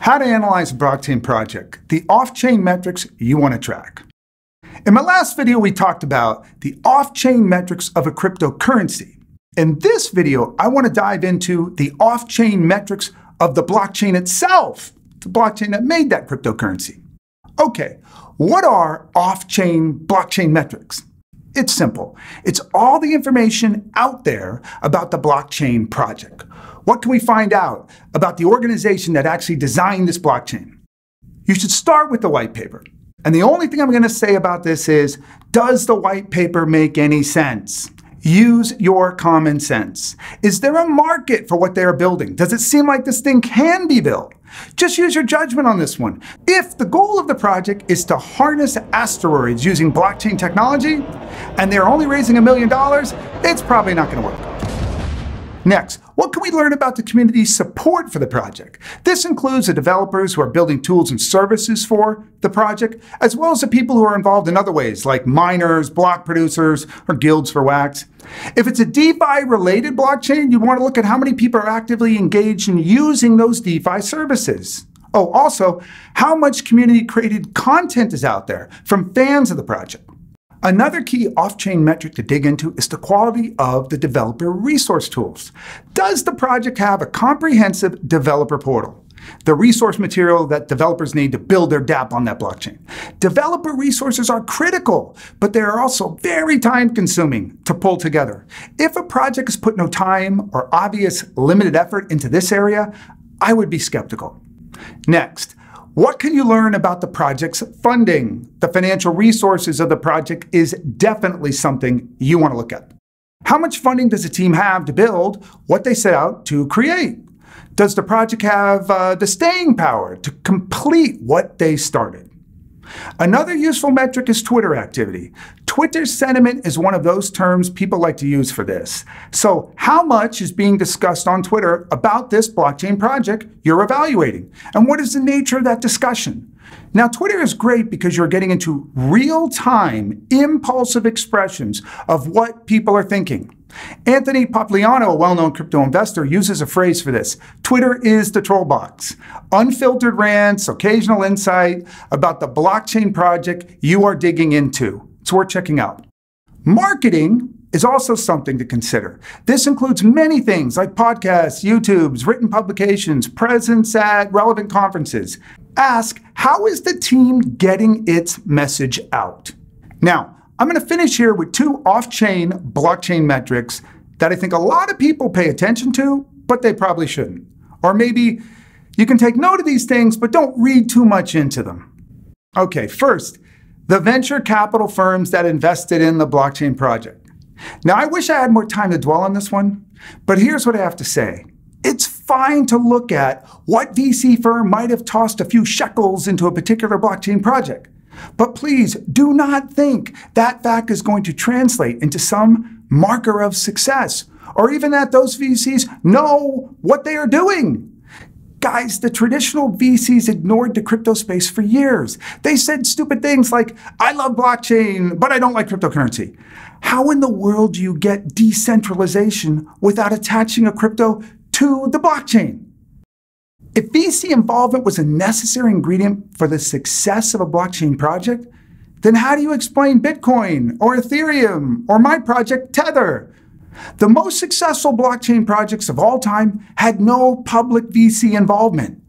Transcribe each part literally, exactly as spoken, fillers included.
How to analyze a blockchain project, the off-chain metrics you want to track. In my last video, we talked about the off-chain metrics of a cryptocurrency. In this video, I want to dive into the off-chain metrics of the blockchain itself, the blockchain that made that cryptocurrency. Okay, what are off-chain blockchain metrics? It's simple. It's all the information out there about the blockchain project. What can we find out about the organization that actually designed this blockchain? You should start with the white paper. And the only thing I'm going to say about this is, does the white paper make any sense? Use your common sense. Is there a market for what they're building? Does it seem like this thing can be built? Just use your judgment on this one. If the goal of the project is to harness asteroids using blockchain technology, and they're only raising a million dollars, it's probably not going to work. Next, what can we learn about the community's support for the project? This includes the developers who are building tools and services for the project, as well as the people who are involved in other ways, like miners, block producers, or guilds for wax. If it's a DeFi-related blockchain, you'd want to look at how many people are actively engaged in using those DeFi services. Oh, also, how much community-created content is out there from fans of the project. Another key off-chain metric to dig into is the quality of the developer resource tools. Does the project have a comprehensive developer portal? The resource material that developers need to build their dApp on that blockchain. Developer resources are critical, but they are also very time-consuming to pull together. If a project has put no time or obvious limited effort into this area, I would be skeptical. Next, what can you learn about the project's funding? The financial resources of the project is definitely something you want to look at. How much funding does the team have to build what they set out to create? Does the project have uh, the staying power to complete what they started? Another useful metric is Twitter activity. Twitter sentiment is one of those terms people like to use for this. So how much is being discussed on Twitter about this blockchain project you're evaluating? And what is the nature of that discussion? Now, Twitter is great because you're getting into real-time, impulsive expressions of what people are thinking. Anthony Popliano, a well-known crypto investor, uses a phrase for this. Twitter is the troll box. Unfiltered rants, occasional insight about the blockchain project you are digging into. It's worth checking out. Marketing is also something to consider. This includes many things like podcasts, YouTubes, written publications, presence at relevant conferences. Ask, how is the team getting its message out? Now, I'm going to finish here with two off-chain blockchain metrics that I think a lot of people pay attention to, but they probably shouldn't. Or maybe you can take note of these things, but don't read too much into them. Okay, first, the venture capital firms that invested in the blockchain project. Now, I wish I had more time to dwell on this one, but here's what I have to say. It's fine to look at what V C firm might have tossed a few shekels into a particular blockchain project. But please do not think that fact is going to translate into some marker of success, or even that those V Cs know what they are doing. Guys, the traditional V Cs ignored the crypto space for years. They said stupid things like, I love blockchain, but I don't like cryptocurrency. How in the world do you get decentralization without attaching a crypto to the blockchain? If V C involvement was a necessary ingredient for the success of a blockchain project, then how do you explain Bitcoin or Ethereum or my project Tether? The most successful blockchain projects of all time had no public V C involvement.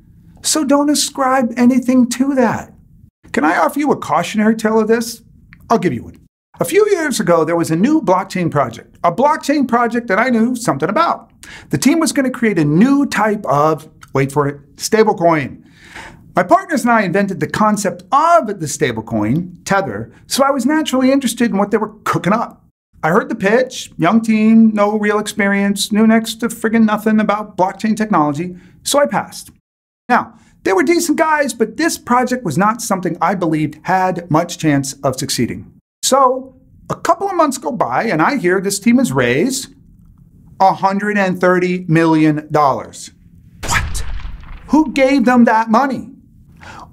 So don't ascribe anything to that. Can I offer you a cautionary tale of this? I'll give you one. A few years ago, there was a new blockchain project, a blockchain project that I knew something about. The team was going to create a new type of, wait for it, stablecoin. My partners and I invented the concept of the stablecoin, Tether, so I was naturally interested in what they were cooking up. I heard the pitch, young team, no real experience, knew next to friggin' nothing about blockchain technology, so I passed. Now, they were decent guys, but this project was not something I believed had much chance of succeeding. So, a couple of months go by, and I hear this team has raised one hundred thirty million dollars. What? Who gave them that money?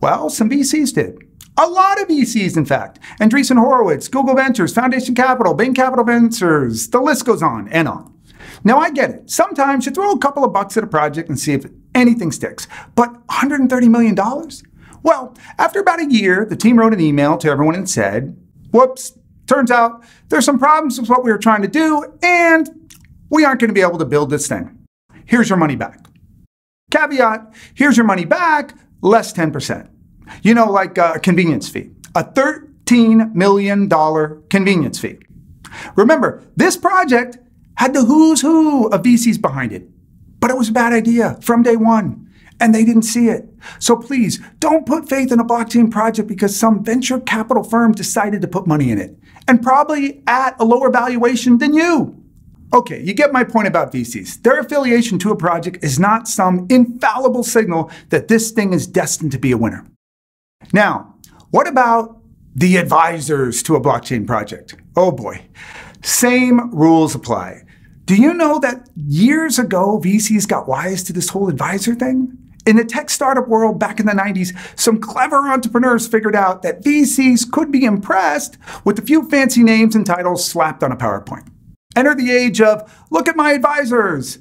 Well, some V Cs did. A lot of V Cs, in fact. Andreessen Horowitz, Google Ventures, Foundation Capital, Bain Capital Ventures, the list goes on and on. Now I get it. Sometimes you throw a couple of bucks at a project and see if anything sticks. But one hundred thirty million dollars? Well, after about a year, the team wrote an email to everyone and said, whoops, turns out there's some problems with what we were trying to do, and we aren't going to be able to build this thing. Here's your money back. Caveat, here's your money back, less ten percent. You know, like a convenience fee. A thirteen million dollars convenience fee. Remember, this project had the who's who of V Cs behind it. But it was a bad idea from day one, and they didn't see it. So please, don't put faith in a blockchain project because some venture capital firm decided to put money in it, and probably at a lower valuation than you. Okay, you get my point about V Cs. Their affiliation to a project is not some infallible signal that this thing is destined to be a winner. Now, what about the advisors to a blockchain project? Oh boy, same rules apply. Do you know that years ago, V Cs got wise to this whole advisor thing? In the tech startup world back in the nineties, some clever entrepreneurs figured out that V Cs could be impressed with a few fancy names and titles slapped on a PowerPoint. Enter the age of, look at my advisors.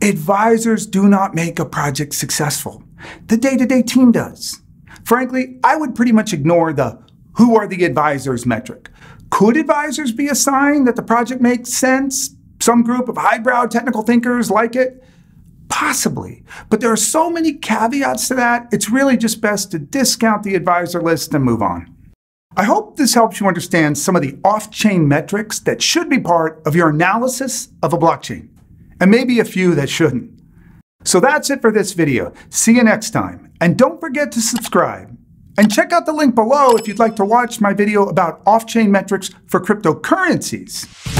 Advisors do not make a project successful. The day-to-day team does. Frankly, I would pretty much ignore the who are the advisors metric. Could advisors be a sign that the project makes sense? Some group of highbrow technical thinkers like it? Possibly. But there are so many caveats to that, it's really just best to discount the advisor list and move on. I hope this helps you understand some of the off-chain metrics that should be part of your analysis of a blockchain, and maybe a few that shouldn't. So that's it for this video. See you next time. And don't forget to subscribe. And check out the link below if you'd like to watch my video about off-chain metrics for cryptocurrencies.